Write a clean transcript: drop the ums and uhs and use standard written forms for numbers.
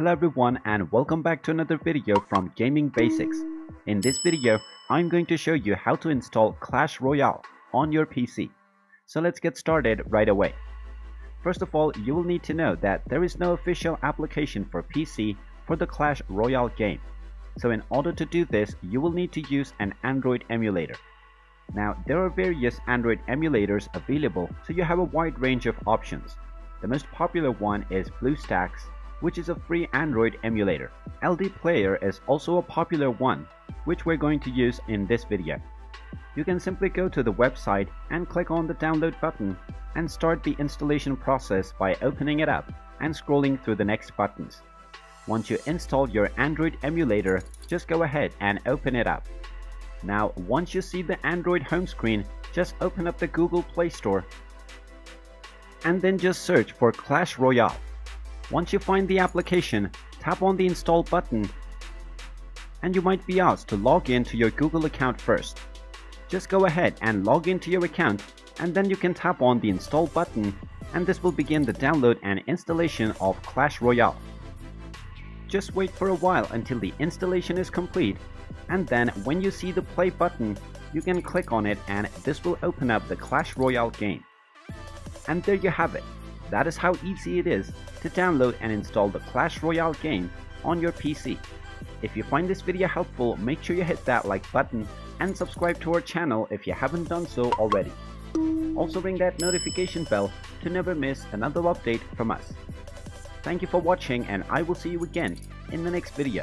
Hello everyone and welcome back to another video from GamingBasics. In this video, I'm going to show you how to install Clash Royale on your PC. So let's get started right away. First of all, you will need to know that there is no official application for PC for the Clash Royale game. So in order to do this, you will need to use an Android emulator. Now, there are various Android emulators available, so you have a wide range of options. The most popular one is BlueStacks, which is a free Android emulator. LD Player is also a popular one, which we're going to use in this video. You can simply go to the website and click on the download button and start the installation process by opening it up and scrolling through the next buttons. Once you install your Android emulator, just go ahead and open it up. Now, once you see the Android home screen, just open up the Google Play Store and then just search for Clash Royale. Once you find the application, tap on the install button and you might be asked to log in to your Google account first. Just go ahead and log into your account and then you can tap on the install button and this will begin the download and installation of Clash Royale. Just wait for a while until the installation is complete and then when you see the play button, you can click on it and this will open up the Clash Royale game. And there you have it. That is how easy it is to download and install the Clash Royale game on your PC. If you find this video helpful, make sure you hit that like button and subscribe to our channel if you haven't done so already. Also ring that notification bell to never miss another update from us. Thank you for watching and I will see you again in the next video.